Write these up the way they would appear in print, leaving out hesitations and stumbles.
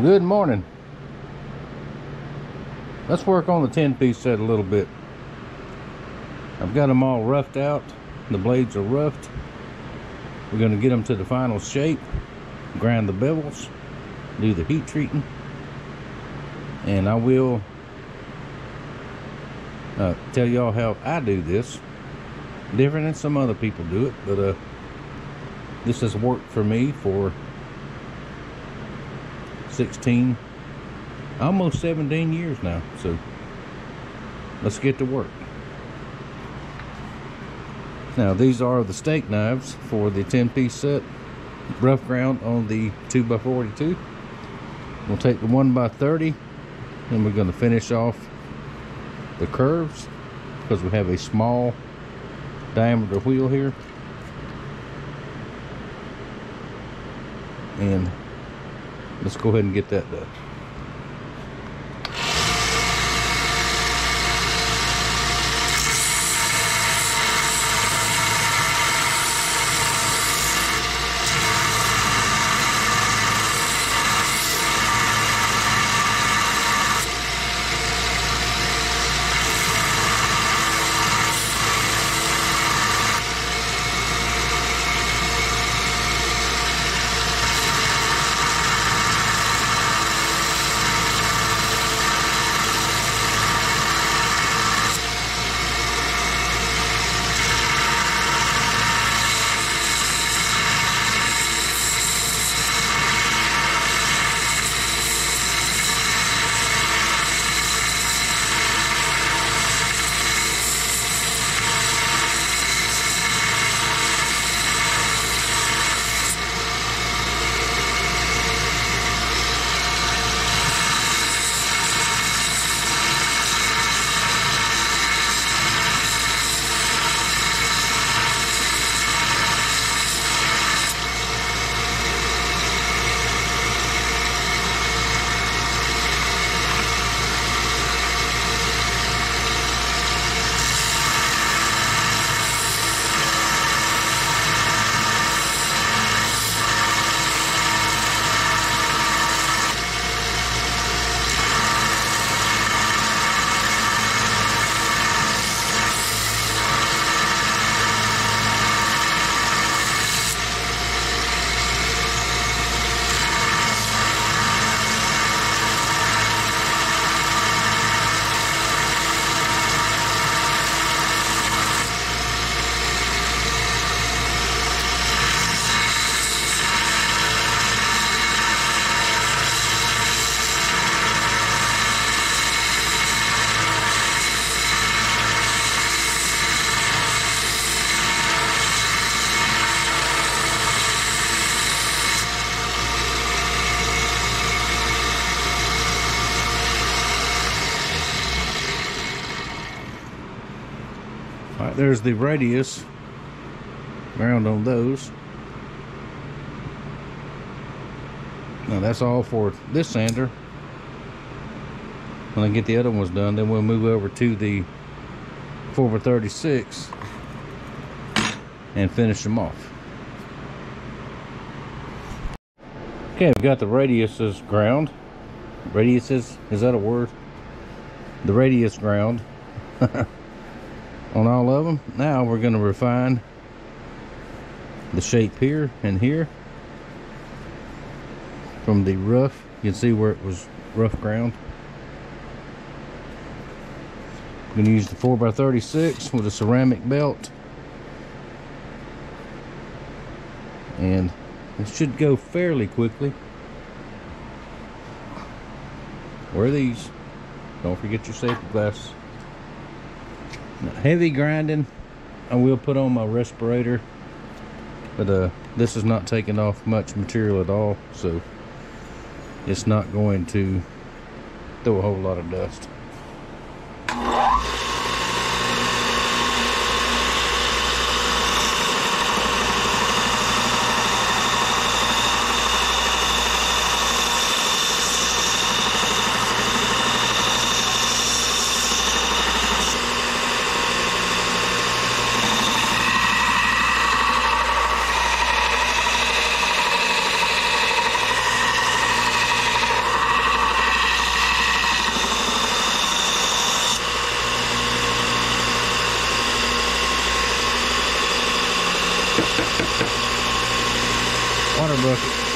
Good morning. Let's work on the 10-piece set a little bit. I've got them all roughed out. The blades are roughed. We're going to get them to the final shape, grind the bevels, do the heat treating, and I will tell y'all how I do this. Different than some other people do it, but this has worked for me for 16, almost 17 years now, so let's get to work. Now, these are the steak knives for the 10-piece set. Rough ground on the 2x42. We'll take the 1x30, and we're going to finish off the curves because we have a small diameter wheel here. And let's go ahead and get that done. There's the radius round on those. Now that's all for this sander. When I get the other ones done, then we'll move over to the 4x36 and finish them off. Okay, I've got the radiuses ground. Radiuses, is that a word? The radius ground. On all of them. Now we're going to refine the shape here and here. From the rough, you can see where it was rough ground. I'm going to use the 4x36 with a ceramic belt, and it should go fairly quickly. Wear these, don't forget your safety glasses. Heavy grinding, I will put on my respirator, but this is not taking off much material at all, so it's not going to throw a whole lot of dust. Okay.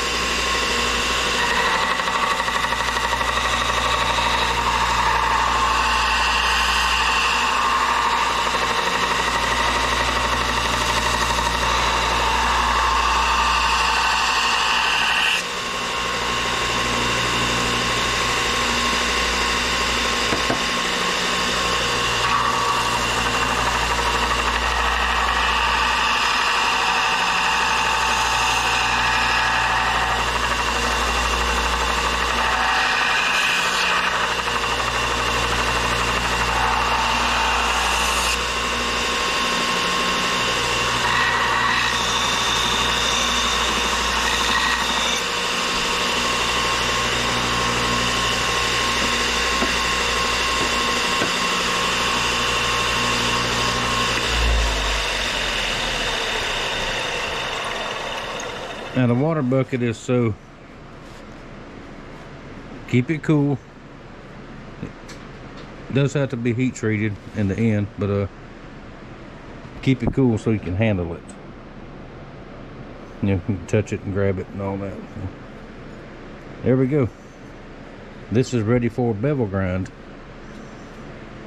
Now the water bucket is so keep it cool. It does have to be heat treated in the end, but keep it cool so you can handle it. You know, you can touch it and grab it and all that. So, there we go. This is ready for bevel grind,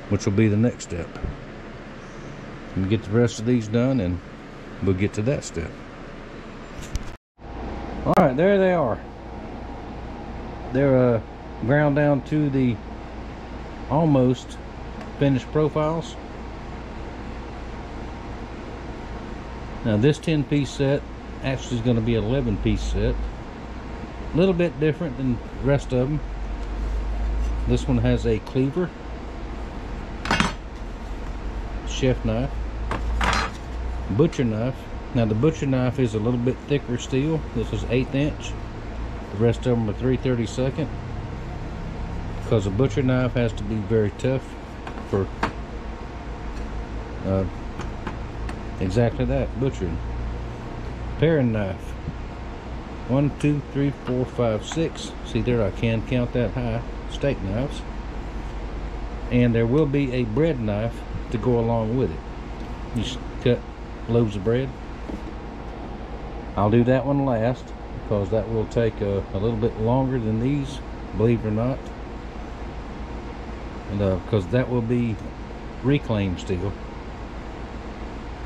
which will be the next step. And get the rest of these done and we'll get to that step. All right, there they are. They're ground down to the almost finished profiles. Now this 10-piece set actually is going to be an 11-piece set. A little bit different than the rest of them. This one has a cleaver, chef knife, butcher knife. Now the butcher knife is a little bit thicker steel. This is 1/8 inch. The rest of them are 3/32, because a butcher knife has to be very tough for exactly that, butchering. Paring knife, 1, 2, 3, 4, 5, 6. See there, I can count that high. Steak knives, and there will be a bread knife to go along with it. You cut loaves of bread. I'll do that one last because that will take a little bit longer than these, believe it or not, and because that will be reclaimed steel,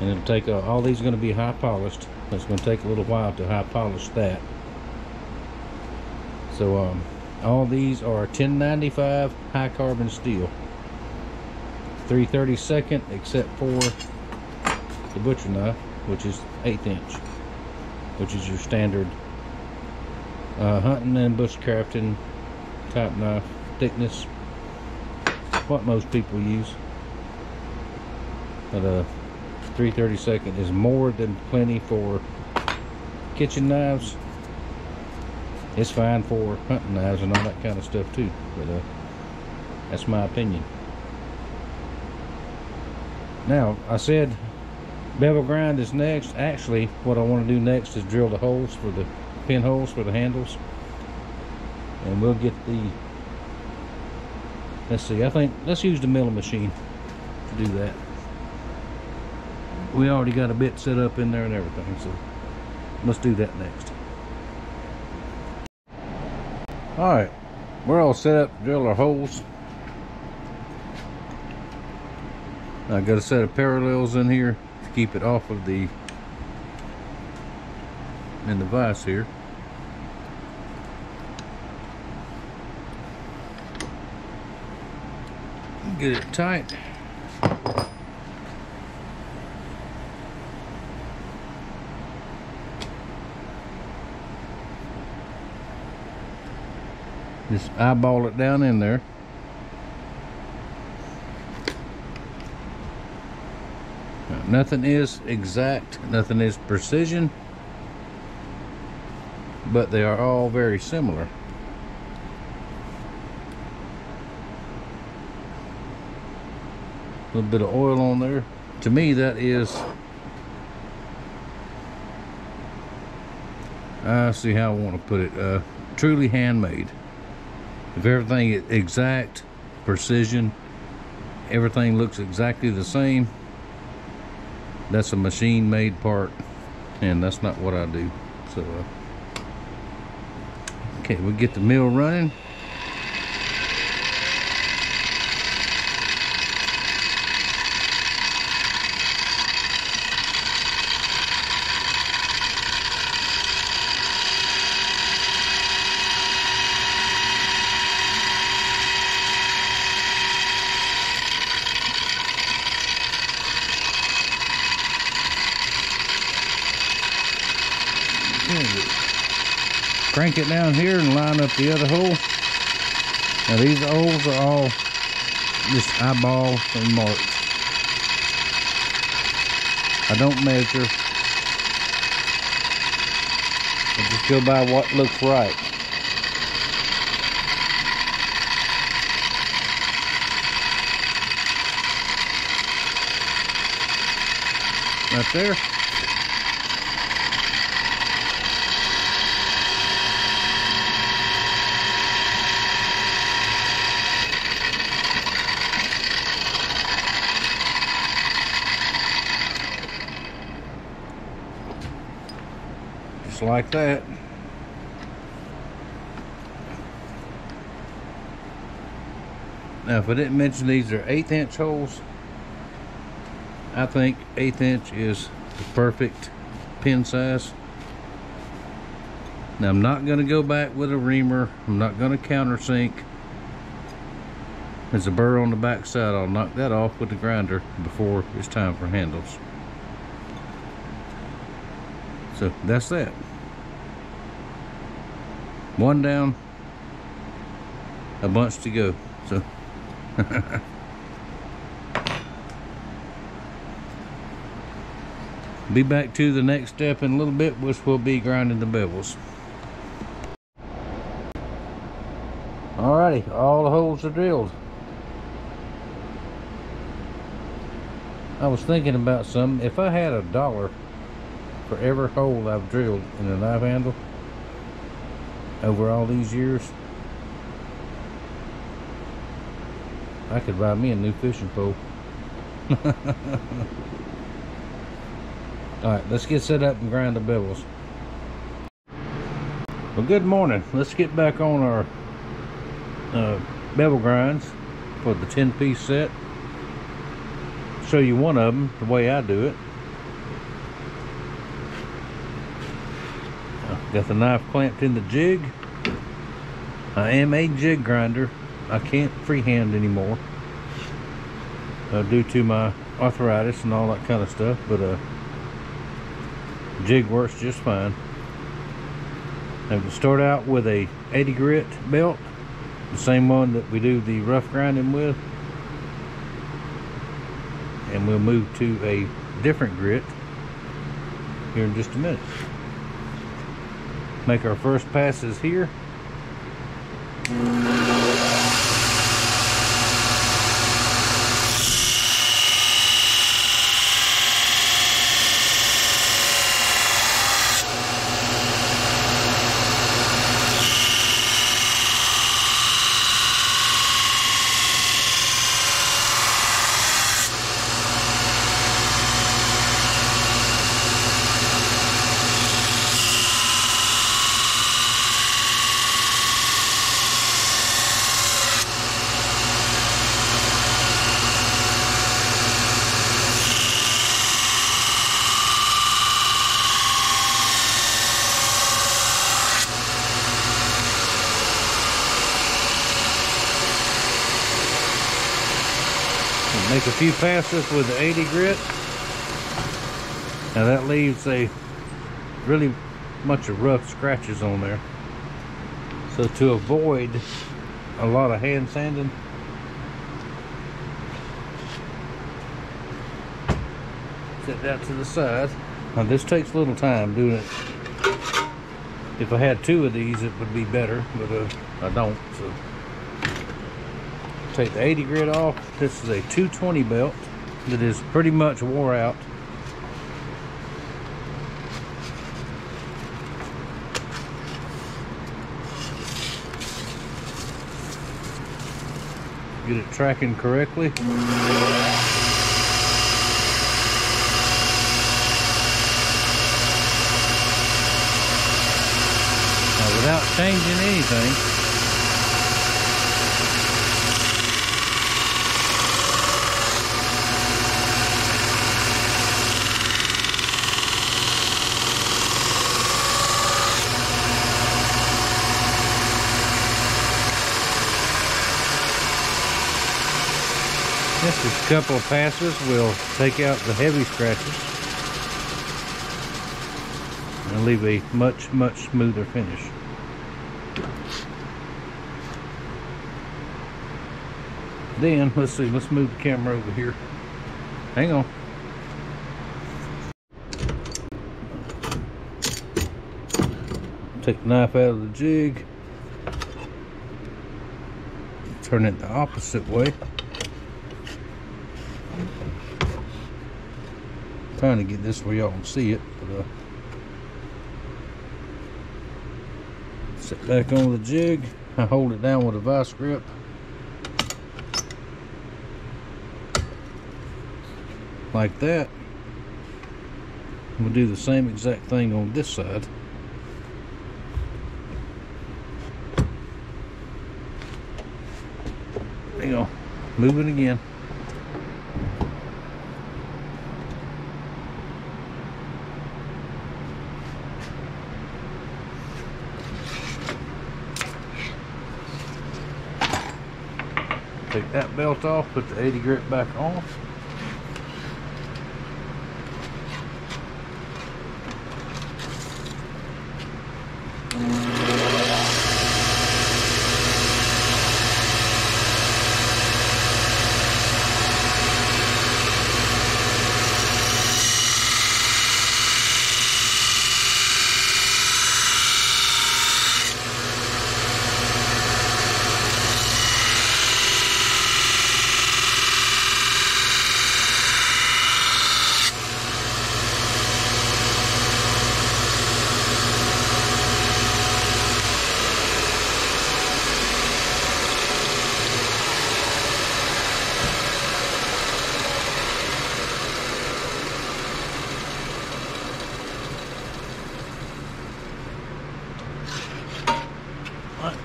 and it'll take all these are going to be high polished. It's going to take a little while to high polish that. So all these are 1095 high carbon steel, 3/32 except for the butcher knife, which is 1/8 inch. Which is your standard hunting and bushcrafting type knife thickness, what most people use. But 3/32 is more than plenty for kitchen knives. It's fine for hunting knives and all that kind of stuff too, but that's my opinion. Now I said bevel grind is next. Actually, what I want to do next is drill the holes for the pinholes for the handles, and we'll get the, let's see, I think let's use the milling machine to do that. We already got a bit set up in there and everything, so let's do that next. All right, we're all set up to drill our holes. I got a set of parallels in here, keep it off of the vise here. Get it tight. Just eyeball it down in there. Nothing is exact, nothing is precision, but they are all very similar. A little bit of oil on there. To me, that is, I see how I want to put it, truly handmade. If everything is exact, precision, everything looks exactly the same, that's a machine-made part, and that's not what I do. So Okay, we'll get the mill running. Crank it down here and line up the other hole. Now these holes are all just eyeball and marks. I don't measure. I just go by what looks right. Right there. Like that. Now if I didn't mention, these are 1/8" holes. I think 1/8" is the perfect pin size. Now I'm not going to go back with a reamer. I'm not going to countersink. There's a burr on the back side. I'll knock that off with the grinder before it's time for handles. So that's that. One down, a bunch to go. So be back to the next step in a little bit, which will be grinding the bevels. Alrighty, all the holes are drilled. I was thinking about something. If I had a dollar for every hole I've drilled in a knife handle over all these years, I could buy me a new fishing pole. Alright, let's get set up and grind the bevels. Well, good morning. Let's get back on our bevel grinds for the 10-piece set. Show you one of them, the way I do it. Got the knife clamped in the jig. I am a jig grinder. I can't freehand anymore due to my arthritis and all that kind of stuff, but jig works just fine. Now we start out with a 80 grit belt, the same one that we do the rough grinding with, and we'll move to a different grit here in just a minute. Make our first passes here. Make a few passes with the 80 grit. Now that leaves a really bunch of rough scratches on there. So to avoid a lot of hand sanding, set that to the side. Now this takes a little time doing it. If I had two of these, it would be better, but I don't, so. Take the 80 grit off. This is a 220 belt that is pretty much wore out. Get it tracking correctly. Now without changing anything. Just a couple of passes will take out the heavy scratches and leave a much, much smoother finish. Then, let's see, let's move the camera over here. Hang on. Take the knife out of the jig. Turn it the opposite way. Trying to get this where y'all can see it, but sit back on the jig. I hold it down with a vice grip. Like that. We'll do the same exact thing on this side. There you go. Move it again. Take that belt off, put the 80 grit back on.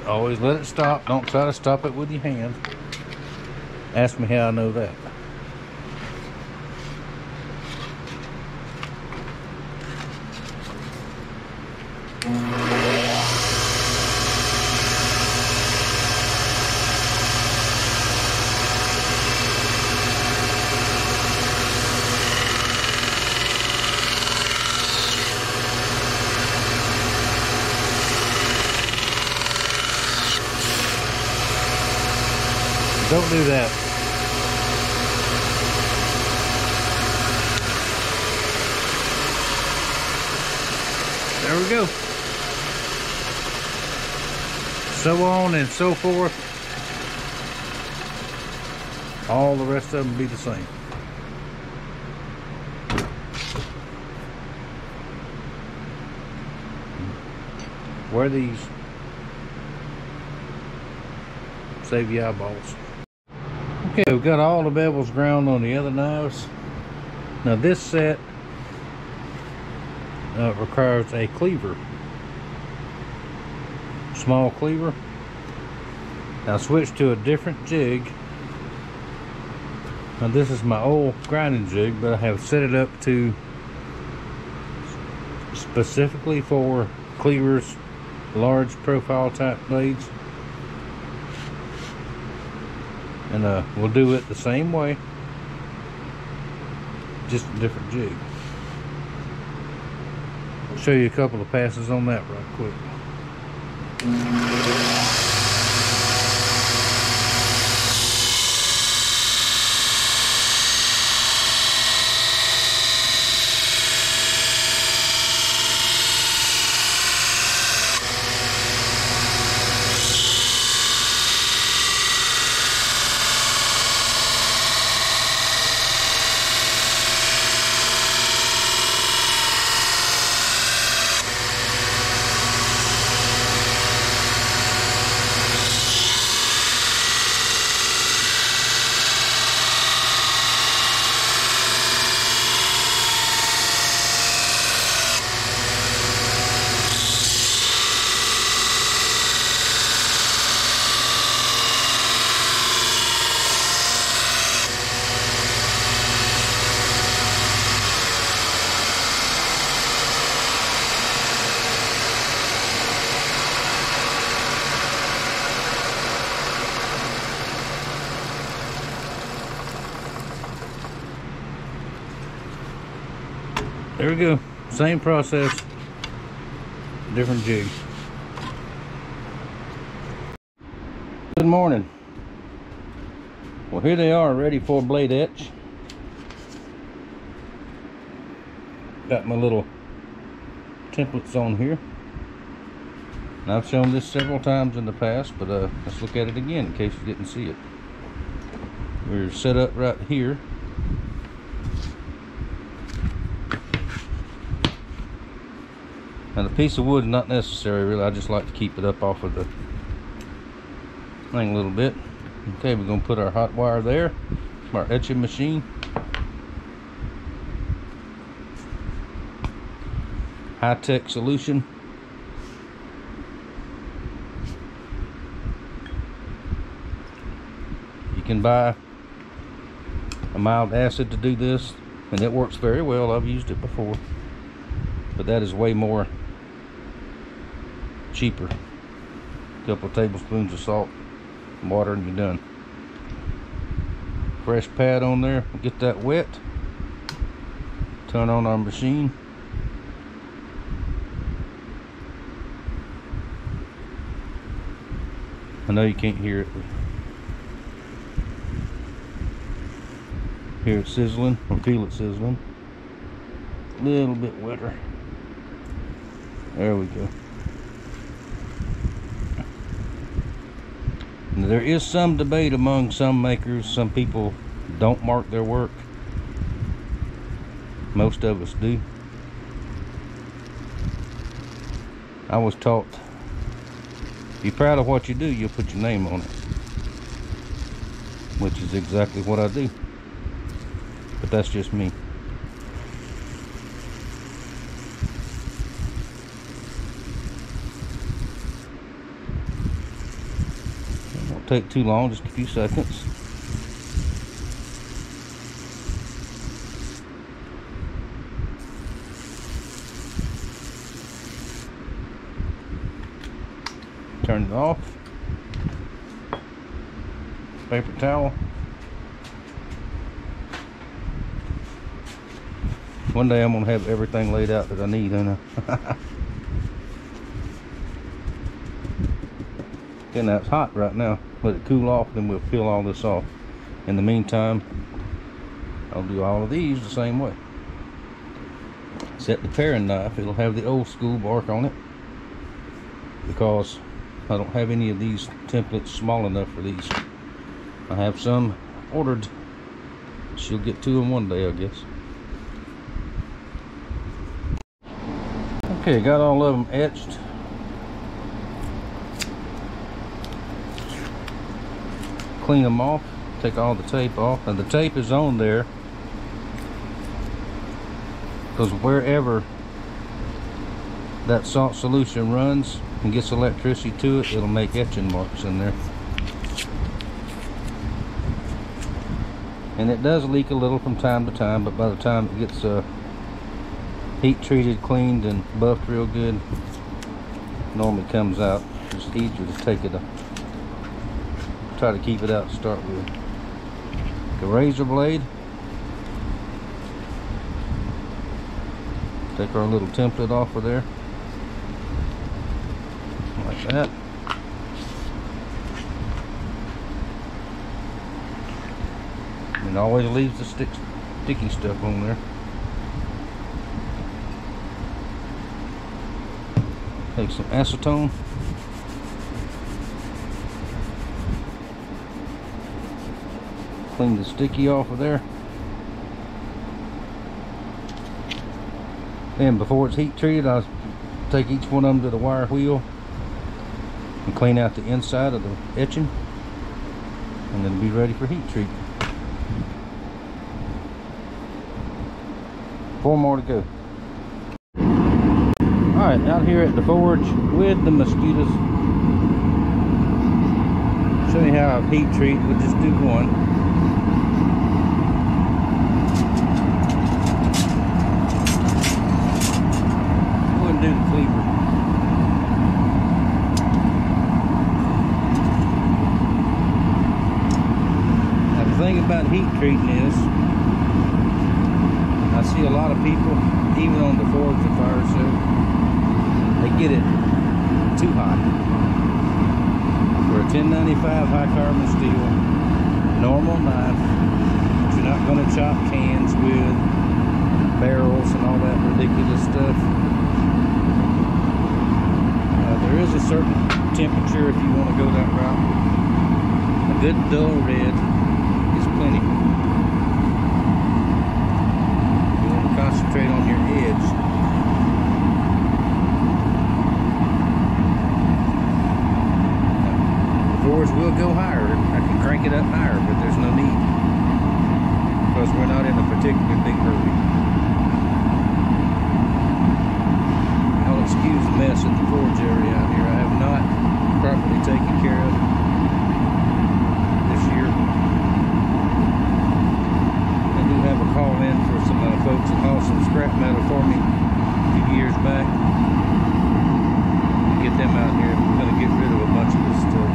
Always let it stop. Don't try to stop it with your hand. Ask me how I know that. Don't do that. There we go. So on and so forth. All the rest of them be the same. Wear these. Save your eyeballs. Okay, we've got all the bevels ground on the other knives. Now this set requires a cleaver. Small cleaver. Now switch to a different jig. Now this is my old grinding jig, but I have set it up to specifically for cleavers, large profile type blades. And we'll do it the same way, just a different jig. I'll show you a couple of passes on that right quick. There we go. Same process, different jig. Good morning. Well, here they are, ready for blade etch. Got my little templates on here. And I've shown this several times in the past, but let's look at it again in case you didn't see it. We're set up right here. Now the piece of wood is not necessary really, I just like to keep it up off of the thing a little bit. Okay, we're gonna put our hot wire there, our etching machine. High-tech solution. You can buy a mild acid to do this, and it works very well. I've used it before, but that is way more cheaper. A couple of tablespoons of salt, water, and you're done. Fresh pad on there, get that wet. Turn on our machine. I know you can't hear it. Hear it sizzling, or feel it sizzling. A little bit wetter. There we go. Now, there is some debate among some makers. Some people don't mark their work. Most of us do. I was taught, if you're proud of what you do, you'll put your name on it, which is exactly what I do, but that's just me. It won't take too long, just a few seconds. Turn it off. Paper towel. One day I'm gonna have everything laid out that I need, ain't I? Okay, now it's hot right now. Let it cool off, then we'll peel all this off. In the meantime, I'll do all of these the same way. Set the paring knife. It'll have the old school bark on it because I don't have any of these templates small enough for these. I have some ordered. She'll get to them one day, I guess. Okay, got all of them etched. Clean them off, take all the tape off. And the tape is on there because wherever that salt solution runs and gets electricity to it, it'll make etching marks in there. And it does leak a little from time to time, but by the time it gets heat treated, cleaned, and buffed real good, it normally comes out. It's easier to take it up. Try to keep it out to start with. The razor blade. Take our little template off of there. Like that. And always leaves the sticky stuff on there. Take some acetone. Clean the sticky off of there. Then before it's heat treated, I take each one of them to the wire wheel and clean out the inside of the etching, and then be ready for heat treat. 4 more to go. Alright, out here at the forge with the mosquitoes. Show you how I heat treat. We'll just do one. Heat treating is, I see a lot of people even on the 4th of fire, so they get it too hot. For a 1095 high carbon steel, normal knife, but you're not going to chop cans with barrels and all that ridiculous stuff. There is a certain temperature if you want to go that route. A good dull red is plenty. You want to concentrate on your edge. The fours will go higher. I can crank it up higher, but there's no need, because we're not in a particularly big hurry. I'll excuse the mess at the forge area. Taken care of this year. I do have a call in for some folks that hauled some scrap metal for me a few years back. Get them out here. I'm going to get rid of a bunch of this stuff,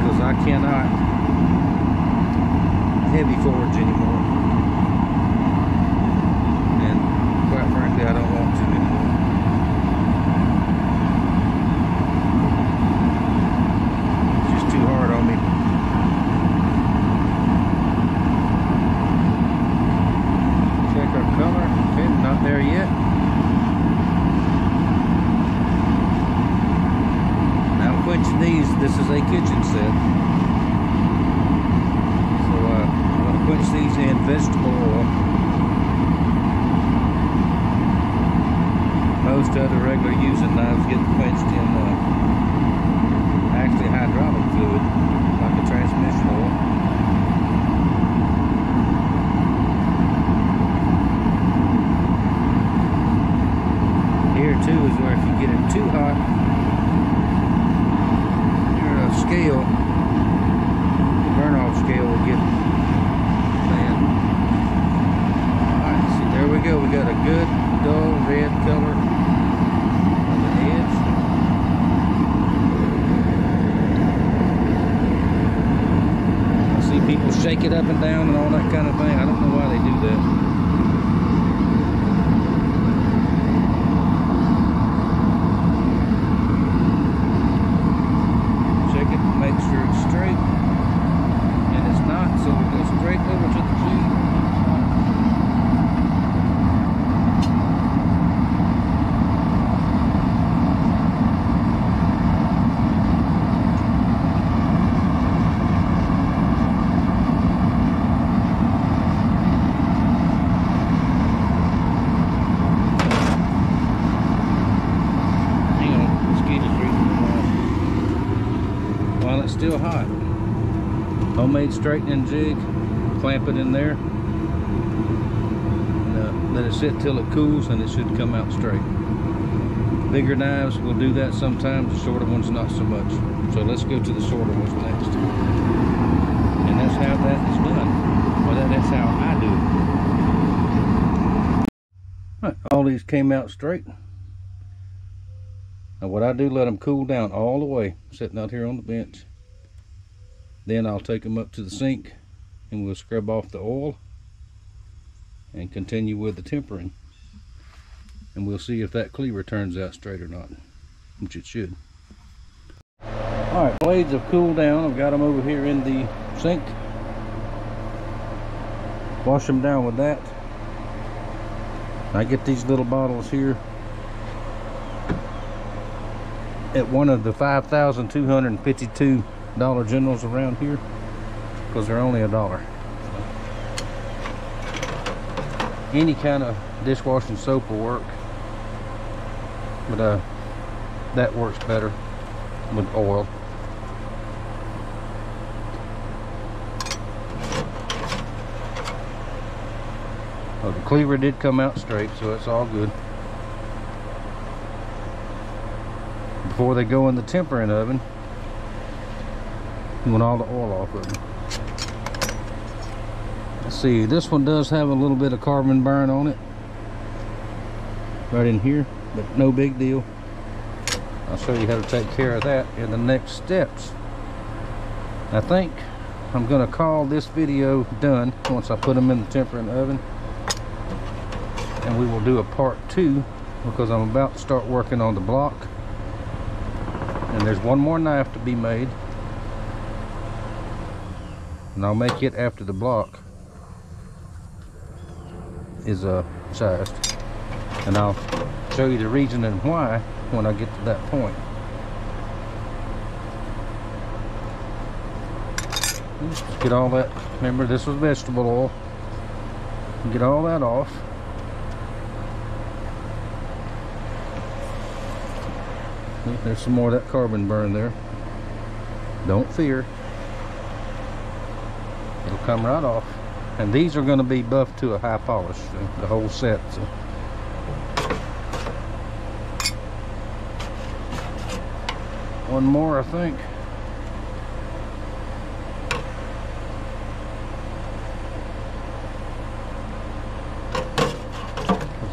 because I cannot heavy forge anymore, and quite frankly I don't want to anymore. This is a kitchen set, so I'm going to quench these in vegetable oil. Most other regular using knives get quenched in actually hydraulic fluid, like a transmission oil. Here too is where if you get it too hot, scale, the burn-off scale will get bad. Alright, see, there we go. We got a good dull red color on the edge. I see people shake it up and down and all that kind of thing. I don't know why they do that. Still hot. Homemade straightening jig, clamp it in there, and let it sit till it cools, and it should come out straight. Bigger knives will do that sometimes, the shorter ones not so much. So let's go to the shorter ones next. And that's how that is done. Well, that's how I do it. All these came out straight. Now what I do, let them cool down all the way, sitting out here on the bench. Then I'll take them up to the sink and we'll scrub off the oil and continue with the tempering. And we'll see if that cleaver turns out straight or not, which it should. All right, blades have cooled down. I've got them over here in the sink. Wash them down with that. I get these little bottles here at one of the 5,252 Dollar Generals around here, because they're only $1. So, any kind of dishwashing soap will work, but that works better with oil. Well, the cleaver did come out straight, so it's all good. Before they go in the tempering oven, you want all the oil off of them. Let's see, this one does have a little bit of carbon burn on it right in here, but no big deal. I'll show you how to take care of that in the next steps. I think I'm going to call this video done once I put them in the tempering oven. and we will do a part 2 because I'm about to start working on the block, and there's one more knife to be made, and I'll make it after the block is sized, and I'll show you the reason and why when I get to that point. Just get all that, remember this was vegetable oil, get all that off. There's some more of that carbon burn there, don't fear, it'll come right off. And these are going to be buffed to a high polish, the whole set. So one more, I think.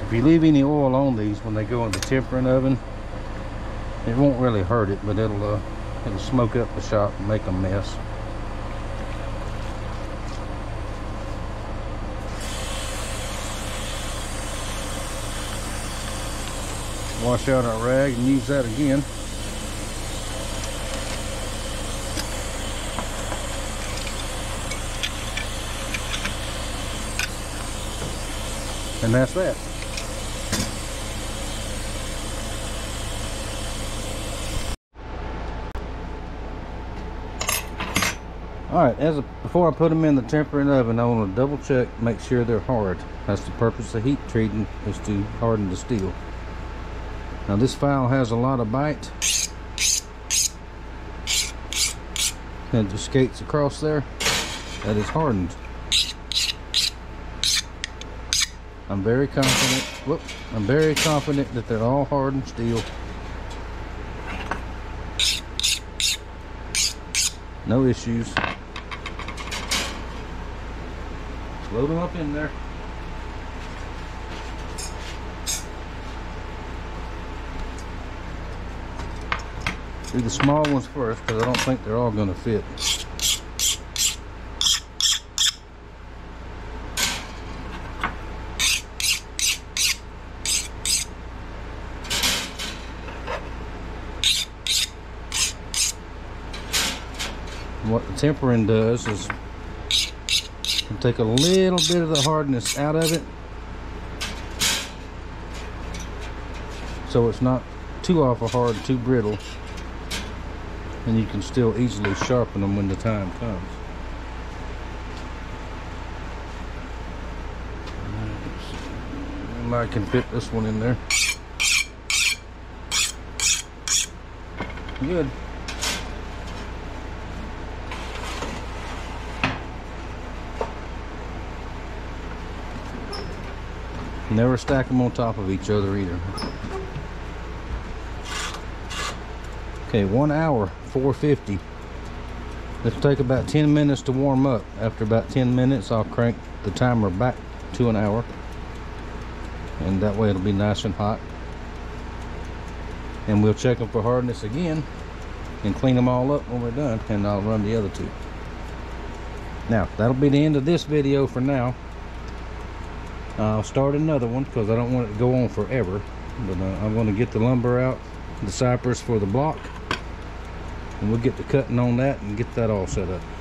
If you leave any oil on these when they go in the tempering oven, it won't really hurt it, but it'll smoke up the shop and make a mess. Wash out our rag and use that again. And that's that. Alright, before I put them in the tempering oven, I want to double check, make sure they're hard. That's the purpose of heat treating, is to harden the steel. Now this file has a lot of bite. And it just skates across there. That is hardened. I'm very confident, I'm very confident that they're all hardened steel. No issues. Load them up in there. Do the small ones first because I don't think they're all going to fit. What the tempering does is take a little bit of the hardness out of it, so it's not too awful hard, too brittle, and you can still easily sharpen them when the time comes. I can fit this one in there. Good. Never stack them on top of each other either. Okay, 1 hour, 450. It'll take about 10 minutes to warm up. After about 10 minutes, I'll crank the timer back to an hour. And that way it'll be nice and hot. And we'll check them for hardness again and clean them all up when we're done, and I'll run the other two. Now, that'll be the end of this video for now. I'll start another one because I don't want it to go on forever, but I'm going to get the lumber out, the cypress for the block, and we'll get to cutting on that and get that all set up.